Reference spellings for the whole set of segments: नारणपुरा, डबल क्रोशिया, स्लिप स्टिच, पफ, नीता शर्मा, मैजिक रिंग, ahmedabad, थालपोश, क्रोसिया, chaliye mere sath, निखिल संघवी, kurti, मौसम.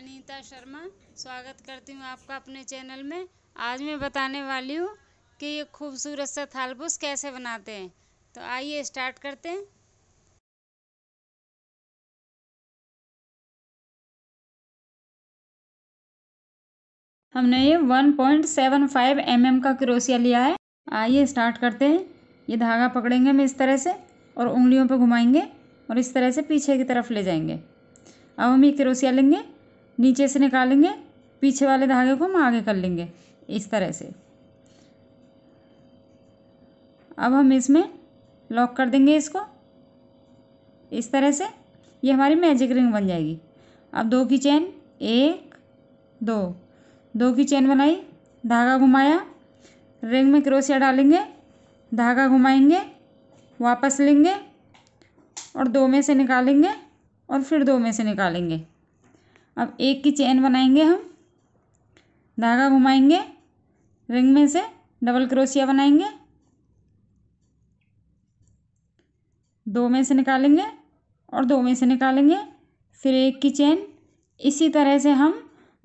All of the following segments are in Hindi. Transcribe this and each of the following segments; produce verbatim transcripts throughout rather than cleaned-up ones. मैं नीता शर्मा स्वागत करती हूँ आपका अपने चैनल में। आज मैं बताने वाली हूँ कि ये खूबसूरत सा थालपोश कैसे बनाते हैं, तो आइए स्टार्ट करते हैं। हमने ये one point seven five M M का क्रोसिया लिया है। आइए स्टार्ट करते हैं। ये धागा पकड़ेंगे हम इस तरह से और उंगलियों पे घुमाएंगे और इस तरह से पीछे की तरफ ले जाएंगे। अब हम ये क्रोसिया लेंगे, नीचे से निकालेंगे, पीछे वाले धागे को हम आगे कर लेंगे इस तरह से। अब हम इसमें लॉक कर देंगे इसको इस तरह से। ये हमारी मैजिक रिंग बन जाएगी। अब दो की चैन, एक दो, दो की चैन बनाई, धागा घुमाया, रिंग में क्रोसिया डालेंगे, धागा घुमाएंगे, वापस लेंगे और दो में से निकालेंगे और फिर दो में से निकालेंगे। अब एक की चैन बनाएंगे हम, धागा घुमाएंगे, रिंग में से डबल क्रोशिया बनाएंगे, दो में से निकालेंगे और दो में से निकालेंगे, फिर एक की चैन। इसी तरह से हम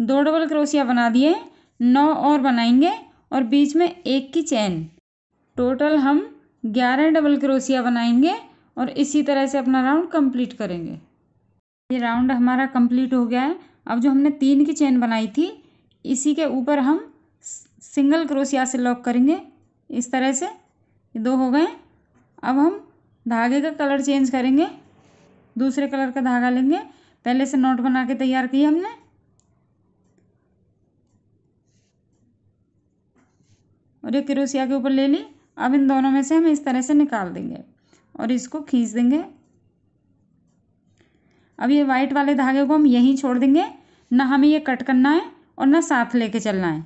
दो डबल क्रोशिया बना दिए, नौ और बनाएंगे और बीच में एक की चैन। टोटल हम ग्यारह डबल क्रोशिया बनाएंगे और इसी तरह से अपना राउंड कंप्लीट करेंगे। ये राउंड हमारा कंप्लीट हो गया है। अब जो हमने तीन की चेन बनाई थी, इसी के ऊपर हम सिंगल क्रोशिया से लॉक करेंगे इस तरह से। ये दो हो गए। अब हम धागे का कलर चेंज करेंगे, दूसरे कलर का धागा लेंगे। पहले से नॉट बना के तैयार किया हमने। और ये क्रोशिया के ऊपर ले ली। अब इन दोनों में से हम इस तरह से निकाल देंगे और इसको खींच देंगे। अब ये वाइट वाले धागे को हम यहीं छोड़ देंगे, ना हमें ये कट करना है और ना साथ लेके चलना है।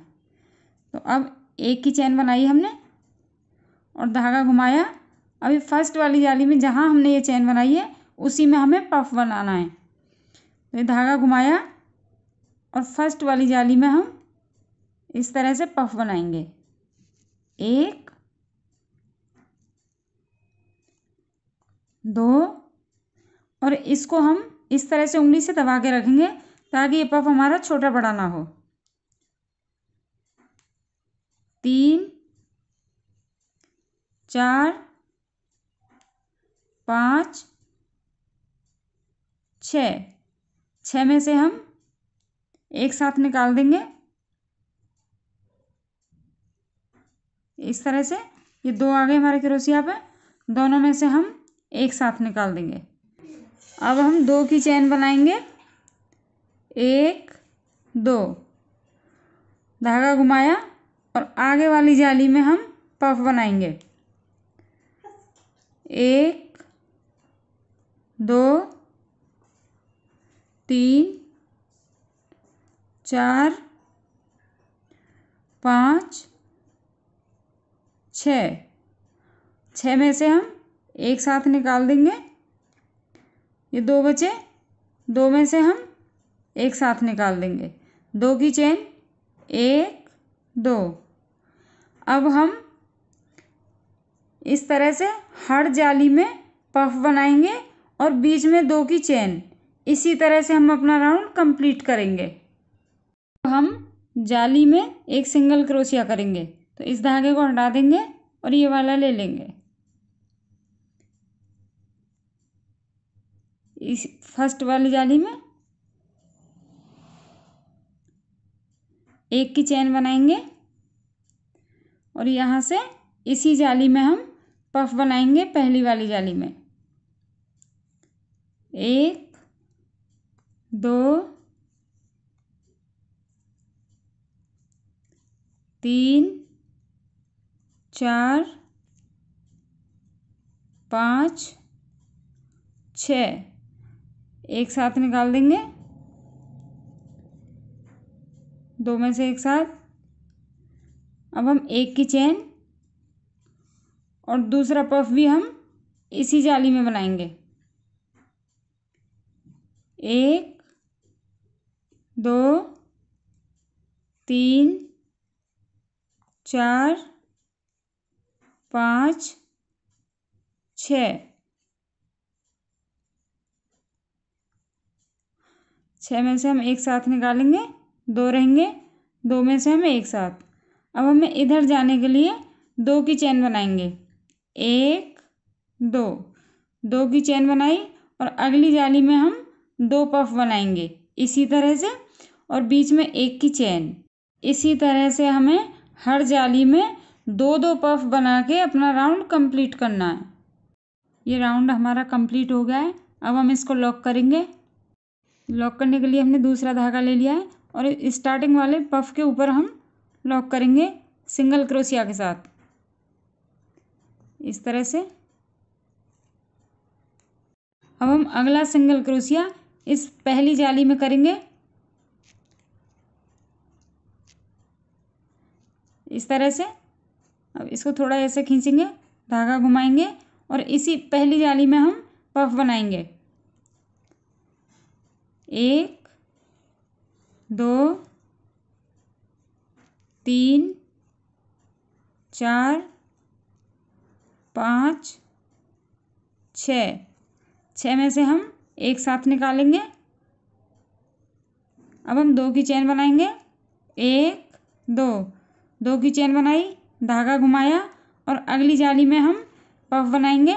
तो अब एक की चैन बनाई हमने और धागा घुमाया। अभी फर्स्ट वाली जाली में जहाँ हमने ये चैन बनाई है, उसी में हमें पफ बनाना है। तो ये धागा घुमाया और फर्स्ट वाली जाली में हम इस तरह से पफ बनाएंगे, एक दो, और इसको हम इस तरह से उंगली से दबा के रखेंगे ताकि ये पफ हमारा छोटा बड़ा ना हो। तीन, चार, पाँच, छः, छः में से हम एक साथ निकाल देंगे इस तरह से। ये दो आ गए हमारे क्रोशिया पे, दोनों में से हम एक साथ निकाल देंगे। अब हम दो की चैन बनाएंगे, एक दो, धागा घुमाया और आगे वाली जाली में हम पफ बनाएंगे, एक दो तीन चार पाँच छः, छः में से हम एक साथ निकाल देंगे। ये दो बचे, दो में से हम एक साथ निकाल देंगे, दो की चैन, एक दो। अब हम इस तरह से हर जाली में पफ बनाएंगे और बीच में दो की चैन। इसी तरह से हम अपना राउंड कंप्लीट करेंगे। हम जाली में एक सिंगल क्रोशिया करेंगे, तो इस धागे को हटा देंगे और ये वाला ले लेंगे। इस फर्स्ट वाली जाली में एक की चैन बनाएंगे और यहाँ से इसी जाली में हम पफ बनाएंगे, पहली वाली जाली में, एक दो तीन चार पाँच छः, एक साथ निकाल देंगे, दो में से एक साथ। अब हम एक की चैन और दूसरा पफ भी हम इसी जाली में बनाएंगे, एक दो तीन चार पाँच छः। छः में से हम एक साथ निकालेंगे, दो रहेंगे, दो में से हम एक साथ। अब हमें इधर जाने के लिए दो की चेन बनाएंगे, एक दो, दो की चेन बनाई और अगली जाली में हम दो पफ बनाएंगे इसी तरह से, और बीच में एक की चेन। इसी तरह से हमें हर जाली में दो दो पफ बना के अपना राउंड कंप्लीट करना है। ये राउंड हमारा कंप्लीट हो गया है। अब हम इसको लॉक करेंगे। लॉक करने के लिए हमने दूसरा धागा ले लिया है और स्टार्टिंग वाले पफ के ऊपर हम लॉक करेंगे सिंगल क्रोशिया के साथ, इस तरह से। अब हम अगला सिंगल क्रोशिया इस पहली जाली में करेंगे, इस तरह से। अब इसको थोड़ा ऐसे खींचेंगे, धागा घुमाएंगे और इसी पहली जाली में हम पफ बनाएंगे, एक दो तीन चार पाँच छः, छः में से हम एक साथ निकालेंगे। अब हम दो की चेन बनाएंगे, एक दो, दो की चेन बनाई, धागा घुमाया और अगली जाली में हम पफ बनाएंगे,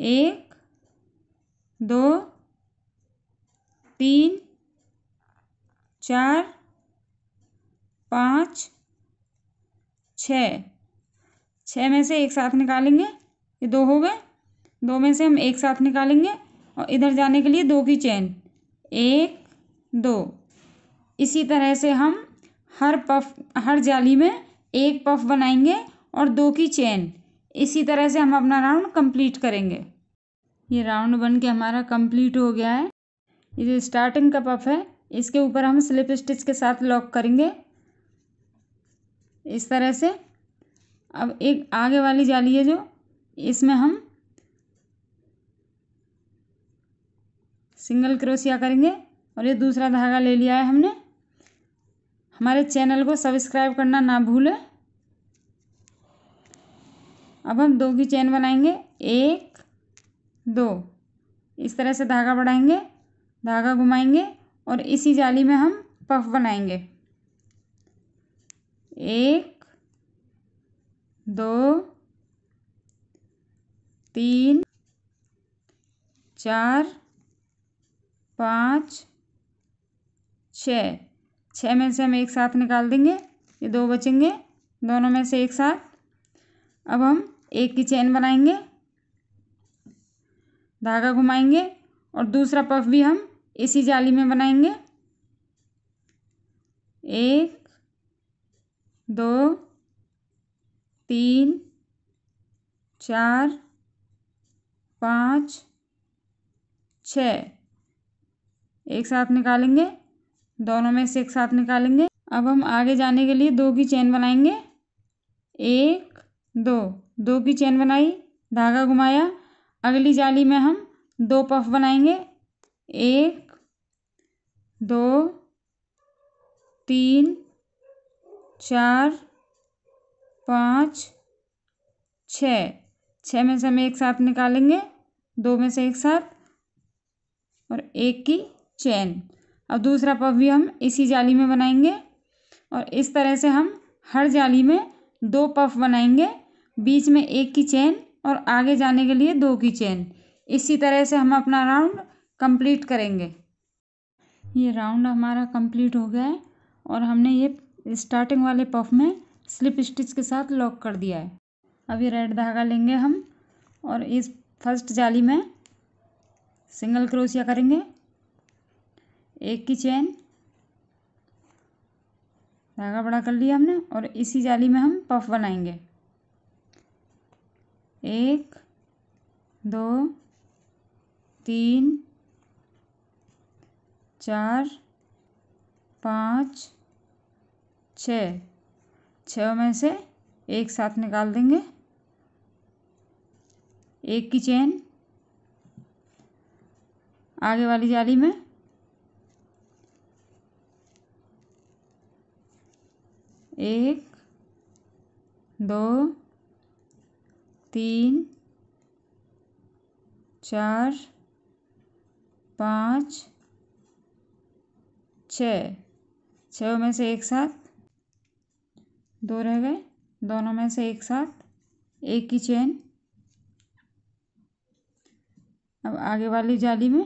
एक दो तीन चार पाँच छः, छः में से एक साथ निकालेंगे। ये दो हो गए, दो में से हम एक साथ निकालेंगे और इधर जाने के लिए दो की चेन, एक दो। इसी तरह से हम हर पफ, हर जाली में एक पफ बनाएंगे और दो की चेन। इसी तरह से हम अपना राउंड कंप्लीट करेंगे। ये राउंड बन के हमारा कंप्लीट हो गया है। ये जो स्टार्टिंग का पफ है इसके ऊपर हम स्लिप स्टिच के साथ लॉक करेंगे, इस तरह से। अब एक आगे वाली जाली है जो, इसमें हम सिंगल क्रोशिया करेंगे और ये दूसरा धागा ले लिया है हमने। हमारे चैनल को सब्सक्राइब करना ना भूलें। अब हम दो की चेन बनाएंगे, एक दो, इस तरह से धागा बढ़ाएंगे, धागा घुमाएंगे और इसी जाली में हम पफ बनाएंगे, एक दो तीन चार पाँच छः, छः में से हम एक साथ निकाल देंगे, ये दो बचेंगे, दोनों में से एक साथ। अब हम एक की चेन बनाएंगे, धागा घुमाएंगे और दूसरा पफ भी हम इसी जाली में बनाएंगे, एक दो तीन चार पाँच छः, एक साथ निकालेंगे, दोनों में से एक साथ निकालेंगे। अब हम आगे जाने के लिए दो की चेन बनाएंगे, एक दो, दो की चेन बनाई, धागा घुमाया, अगली जाली में हम दो पफ बनाएंगे, एक दो तीन चार पाँच छः, छः में से हम एक साथ निकालेंगे, दो में से एक साथ और एक की चेन। अब दूसरा पफ भी हम इसी जाली में बनाएंगे और इस तरह से हम हर जाली में दो पफ बनाएंगे, बीच में एक की चेन और आगे जाने के लिए दो की चेन। इसी तरह से हम अपना राउंड कंप्लीट करेंगे। ये राउंड हमारा कंप्लीट हो गया है और हमने ये स्टार्टिंग वाले पफ में स्लिप स्टिच के साथ लॉक कर दिया है। अब ये रेड धागा लेंगे हम और इस फर्स्ट जाली में सिंगल क्रोशिया करेंगे, एक की चेन, धागा बड़ा कर लिया हमने और इसी जाली में हम पफ बनाएंगे, एक दो तीन चार पाँच छः, छः में से एक साथ निकाल देंगे, एक की चेन, आगे वाली जाली में एक दो तीन चार, पाँच, छः, छः में से एक साथ दो रह गए, दोनों में से एक साथ एक की चेन। अब आगे वाली जाली में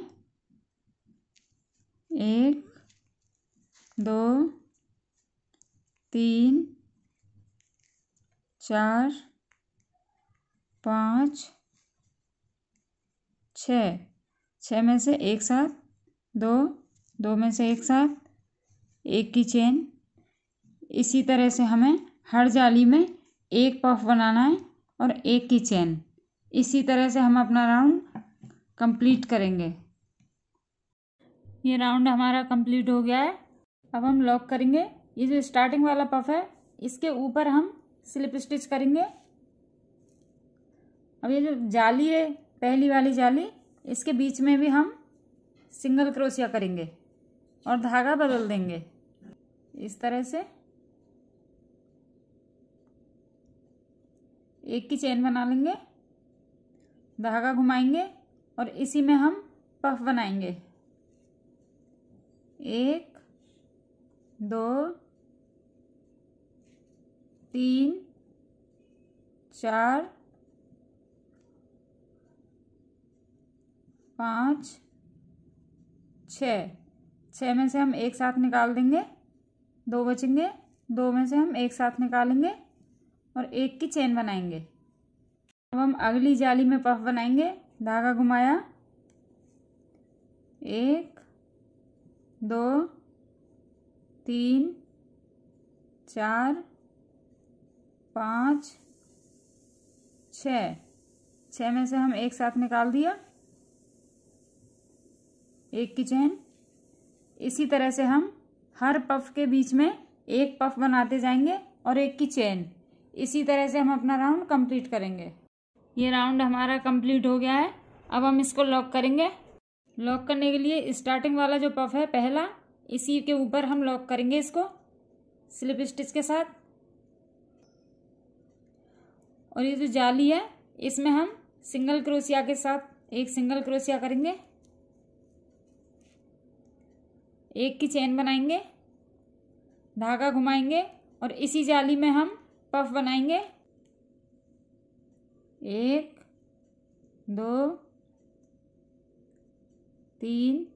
एक, दो, तीन, चार, पाँच, छः, छः में से एक साथ दो, दो में से एक साथ एक की चेन। इसी तरह से हमें हर जाली में एक पफ बनाना है और एक की चेन। इसी तरह से हम अपना राउंड कंप्लीट करेंगे। ये राउंड हमारा कंप्लीट हो गया है। अब हम लॉक करेंगे। ये जो स्टार्टिंग वाला पफ है इसके ऊपर हम स्लिप स्टिच करेंगे। अब ये जो जाली है पहली वाली जाली, इसके बीच में भी हम सिंगल क्रोशिया करेंगे और धागा बदल देंगे इस तरह से। एक की चेन बना लेंगे, धागा घुमाएंगे और इसी में हम पफ बनाएंगे। एक, दो, तीन, चार, पाँच, छः, छः में से हम एक साथ निकाल देंगे, दो बचेंगे, दो में से हम एक साथ निकालेंगे और एक की चेन बनाएंगे। अब हम अगली जाली में पफ बनाएंगे। धागा घुमाया, एक, दो, तीन, चार, पाँच, छः, छः में से हम एक साथ निकाल दिया, एक की चेन। इसी तरह से हम हर पफ के बीच में एक पफ बनाते जाएंगे और एक की चेन। इसी तरह से हम अपना राउंड कंप्लीट करेंगे। ये राउंड हमारा कंप्लीट हो गया है। अब हम इसको लॉक करेंगे। लॉक करने के लिए स्टार्टिंग वाला जो पफ है पहला, इसी के ऊपर हम लॉक करेंगे इसको स्लिप स्टिच के साथ। और ये जो जाली है इसमें हम सिंगल क्रोशिया के साथ एक सिंगल क्रोशिया करेंगे, एक की चेन बनाएंगे, धागा घुमाएंगे और इसी जाली में हम पफ बनाएंगे। एक, दो, तीन,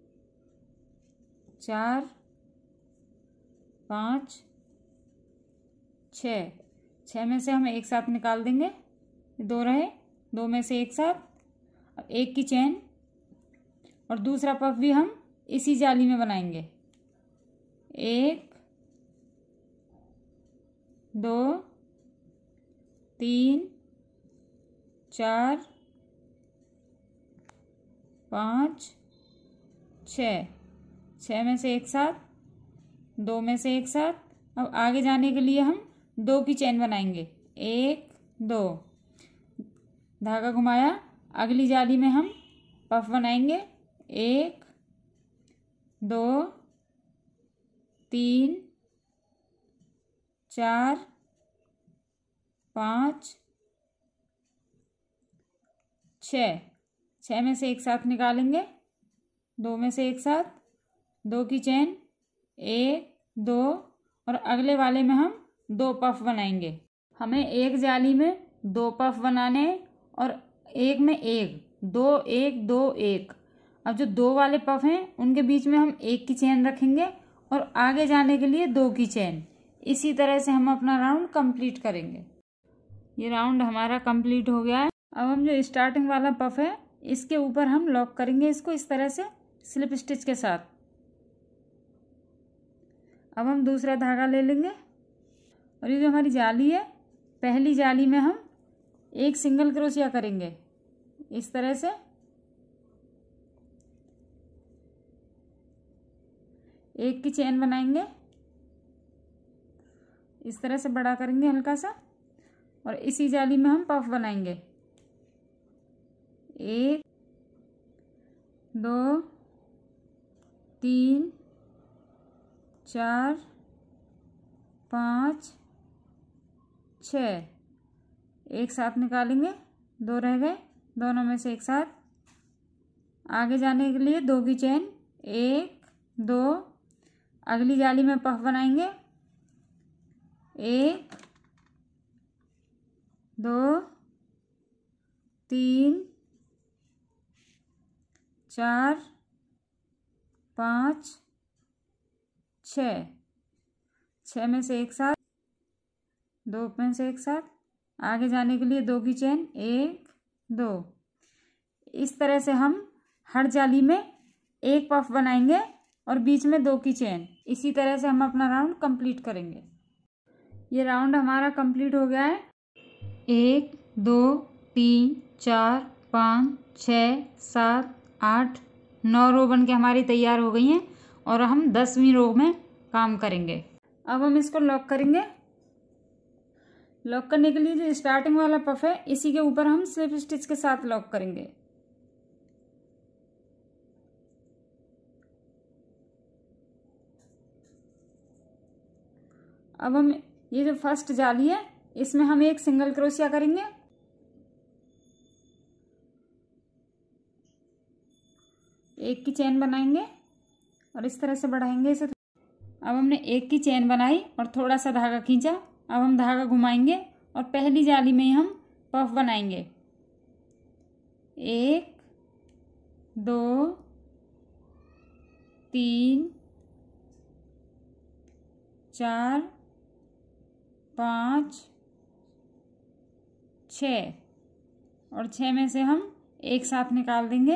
चार, पाँच, छः, छः में से हम एक साथ निकाल देंगे, दो रहे, दो में से एक साथ और एक की चेन। और दूसरा पफ भी हम इसी जाली में बनाएंगे। एक, दो, तीन, चार, पाँच, छः, छः में से एक साथ, दो में से एक साथ। अब आगे जाने के लिए हम दो की चेन बनाएंगे। एक, दो, धागा घुमाया, अगली जाली में हम पफ बनाएंगे। एक, दो, तीन, चार, पाँच, छः, छः में से एक साथ निकालेंगे, दो में से एक साथ, दो की चेन। एक, दो, और अगले वाले में हम दो पफ बनाएंगे। हमें एक जाली में दो पफ बनाने और एक में एक, दो, एक, दो, एक। अब जो दो वाले पफ हैं उनके बीच में हम एक की चेन रखेंगे और आगे जाने के लिए दो की चेन। इसी तरह से हम अपना राउंड कंप्लीट करेंगे। ये राउंड हमारा कंप्लीट हो गया है। अब हम जो स्टार्टिंग वाला पफ है इसके ऊपर हम लॉक करेंगे इसको इस तरह से स्लिप स्टिच के साथ। अब हम दूसरा धागा ले लेंगे और ये जो हमारी जाली है पहली जाली में हम एक सिंगल क्रोशिया करेंगे इस तरह से। एक की चेन बनाएंगे, इस तरह से बड़ा करेंगे हल्का सा और इसी जाली में हम पफ बनाएंगे। एक, दो, तीन, चार, पाँच, छः, एक साथ निकालेंगे, दो रह गए, दोनों में से एक साथ आगे जाने के लिए दो की चेन, एक दो, अगली जाली में पफ बनाएंगे, एक दो तीन चार पाँच छः, छः में से एक साथ, दो में से एक साथ, आगे जाने के लिए दो की चेन, एक दो। इस तरह से हम हर जाली में एक पफ बनाएंगे और बीच में दो की चेन। इसी तरह से हम अपना राउंड कंप्लीट करेंगे। ये राउंड हमारा कंप्लीट हो गया है। एक दो तीन चार पाँच छः सात आठ नौ रो बन के हमारी तैयार हो गई हैं और हम दसवीं रो में काम करेंगे। अब हम इसको लॉक करेंगे। लॉक करने के लिए जो स्टार्टिंग वाला पफ है इसी के ऊपर हम स्लिप स्टिच के साथ लॉक करेंगे। अब हम ये जो फर्स्ट जाली है इसमें हम एक सिंगल क्रोशिया करेंगे। एक की चेन बनाएंगे और इस तरह से बढ़ाएंगे इसे। अब हमने एक की चेन बनाई और थोड़ा सा धागा खींचा। अब हम धागा घुमाएंगे और पहली जाली में ही हम पफ बनाएंगे। एक दो तीन चार पाँच छः, और छः में से हम एक साथ निकाल देंगे।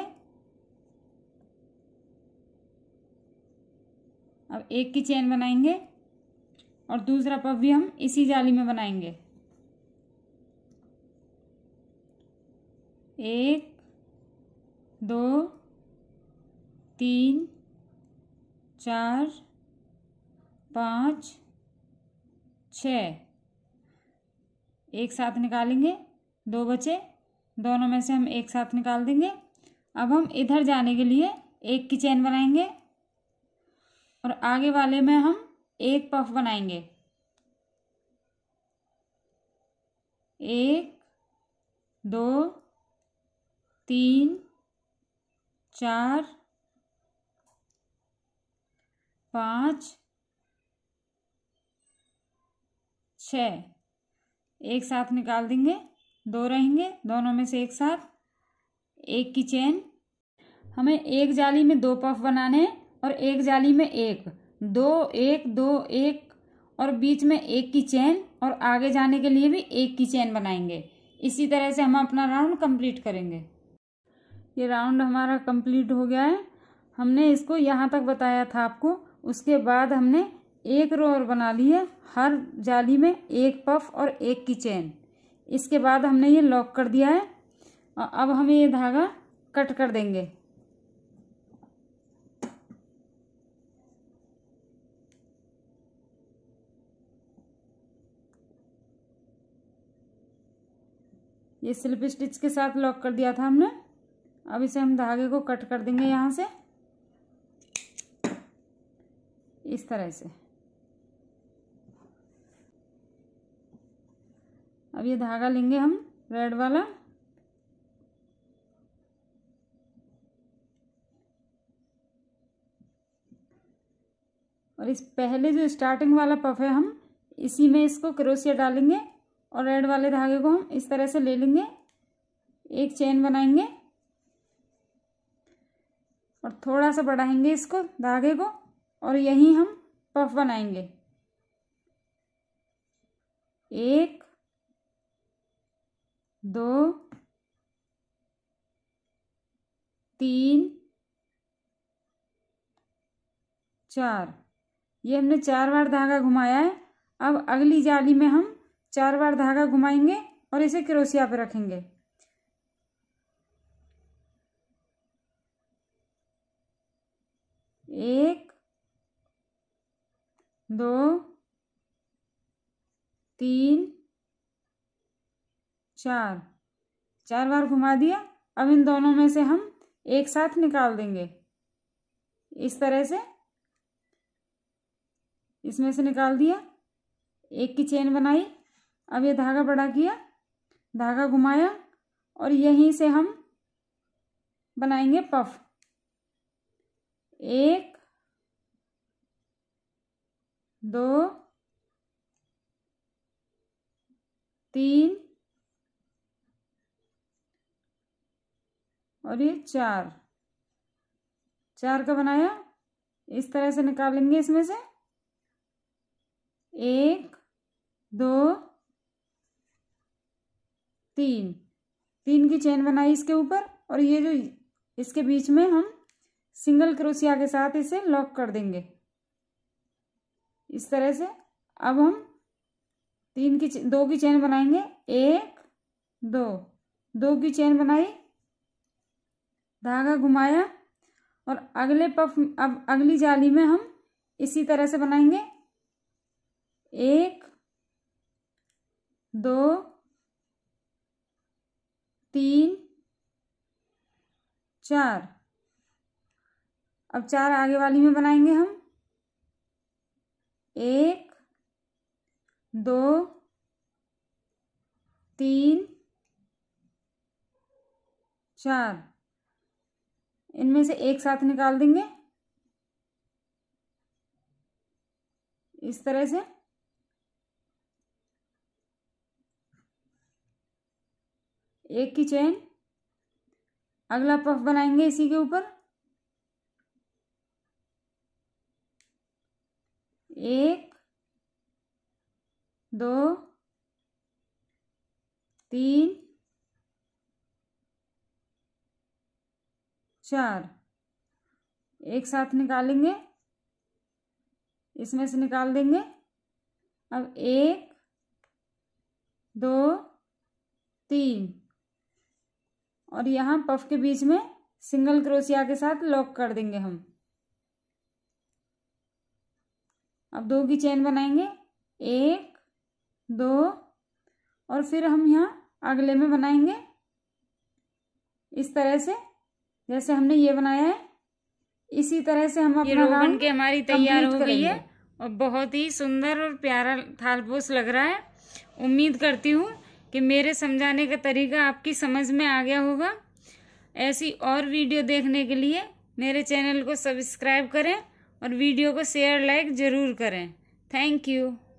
अब एक की चेन बनाएंगे और दूसरा पफ भी हम इसी जाली में बनाएंगे। एक दो तीन चार पाँच छः, एक साथ निकालेंगे, दो बचे, दोनों में से हम एक साथ निकाल देंगे। अब हम इधर जाने के लिए एक की चेन बनाएंगे और आगे वाले में हम एक पफ बनाएंगे। एक दो तीन चार पाँच छः, एक साथ निकाल देंगे, दो रहेंगे, दोनों में से एक साथ, एक की चेन। हमें एक जाली में दो पफ बनाने हैं और एक जाली में एक, दो एक दो एक, और बीच में एक की चेन, और आगे जाने के लिए भी एक की चेन बनाएंगे। इसी तरह से हम अपना राउंड कंप्लीट करेंगे। ये राउंड हमारा कंप्लीट हो गया है। हमने इसको यहाँ तक बताया था आपको। उसके बाद हमने एक रो और बना ली है, हर जाली में एक पफ और एक की चेन। इसके बाद हमने ये लॉक कर दिया है और अब हमें ये धागा कट कर देंगे। ये स्लिप स्टिच के साथ लॉक कर दिया था हमने। अब इसे हम धागे को कट कर देंगे यहाँ से, इस तरह से। अब ये धागा लेंगे हम रेड वाला, और इस पहले जो स्टार्टिंग वाला पफ है हम इसी में इसको क्रोशिया डालेंगे और रेड वाले धागे को हम इस तरह से ले लेंगे। एक चेन बनाएंगे और थोड़ा सा बढ़ाएंगे इसको, धागे को, और यहीं हम पफ बनाएंगे। एक दो तीन चार, ये हमने चार बार धागा घुमाया है। अब अगली जाली में हम चार बार धागा घुमाएंगे और इसे क्रोशिया पर रखेंगे। एक दो तीन चार, चार बार घुमा दिया। अब इन दोनों में से हम एक साथ निकाल देंगे, इस तरह से। इसमें से निकाल दिया, एक की चेन बनाई। अब ये धागा बड़ा किया, धागा घुमाया और यहीं से हम बनाएंगे पफ। एक, दो, तीन और ये चार, चार का बनाया। इस तरह से निकालेंगे इसमें से एक, दो, तीन, तीन की चेन बनाई इसके ऊपर और ये जो इसके बीच में हम सिंगल क्रोशिया के साथ इसे लॉक कर देंगे इस तरह से। अब हम तीन की दो की चेन बनाएंगे, एक, दो, दो की चेन बनाई, धागा घुमाया और अगले पफ, अब अगली जाली में हम इसी तरह से बनाएंगे एक, दो, तीन, चार। अब चार आगे वाली में बनाएंगे हम एक, दो, तीन, चार, इनमें से एक साथ निकाल देंगे इस तरह से। एक की चेन, अगला पफ बनाएंगे इसी के ऊपर एक, दो, तीन, चार, एक साथ निकालेंगे इसमें से निकाल देंगे। अब एक, दो, तीन और यहाँ पफ के बीच में सिंगल क्रोशिया के साथ लॉक कर देंगे हम। अब दो की चेन बनाएंगे एक, दो और फिर हम यहाँ अगले में बनाएंगे इस तरह से जैसे हमने ये बनाया है। इसी तरह से हम अपना राउंड के हमारी तैयार हो गई है और बहुत ही सुंदर और प्यारा थालपोश लग रहा है। उम्मीद करती हूँ कि मेरे समझाने का तरीका आपकी समझ में आ गया होगा। ऐसी और वीडियो देखने के लिए मेरे चैनल को सब्सक्राइब करें और वीडियो को शेयर लाइक ज़रूर करें। Thank you.